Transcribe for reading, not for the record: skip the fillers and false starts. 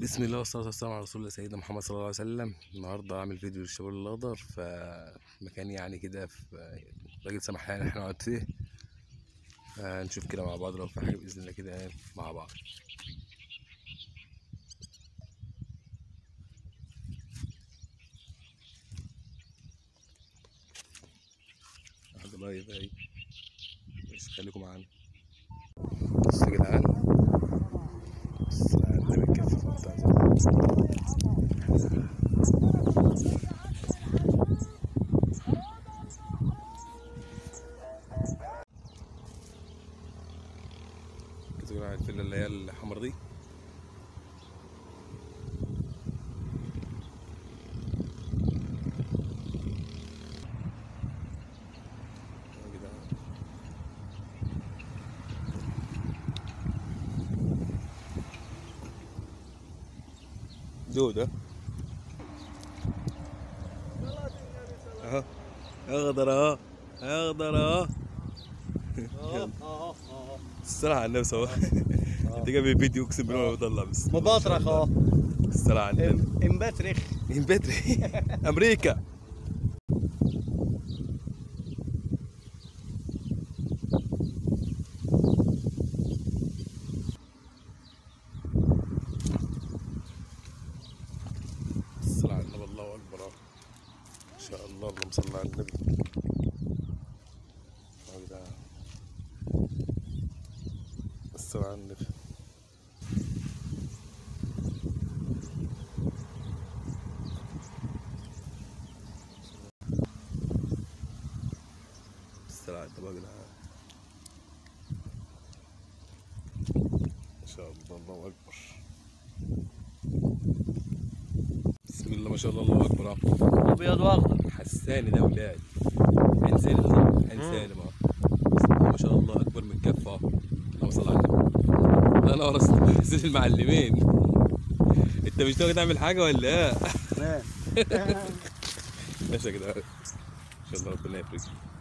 بسم الله والصلاه والسلام على رسول الله سيدنا محمد صلى الله عليه وسلم. النهارده هعمل فيديو للشباب الاخضر ف مكان يعني كده في راجل سماحيه احنا نقعد فيه، هنشوف كده مع بعض لو في حاجه باذن الله كده مع بعض. قاعد لايف اهي، بس خليكم معانا. بصوا يا جدعان، كده على الفيلا اللي هي الحمر دي. زود اهو اخضر اهو اخضر اهو الصراحه على النبي صباح انت جايب فيديو اقسم بالله ما بطلع، بس مبطرخ اهو الصراحه على النبي امبترخ امبترخ امريكا. الله اكبر، ان شاء الله اللهم صل على النبي. الصلاة على النبي. الصلاة على النبي ان شاء الله. الله اكبر، بسم الله ما شاء الله. الله اكبر، ابيض واخضر حساني ده ولاد عين سالم، ده عين سالم اهو. بسم الله ما شاء الله اكبر من الكفه اهو. اللهم صل على النبي. انا ورا سيد المعلمين، انت مش ناوي تعمل حاجه ولا ايه؟ ماشي يا جدعان، ان شاء الله ربنا يفرجكم.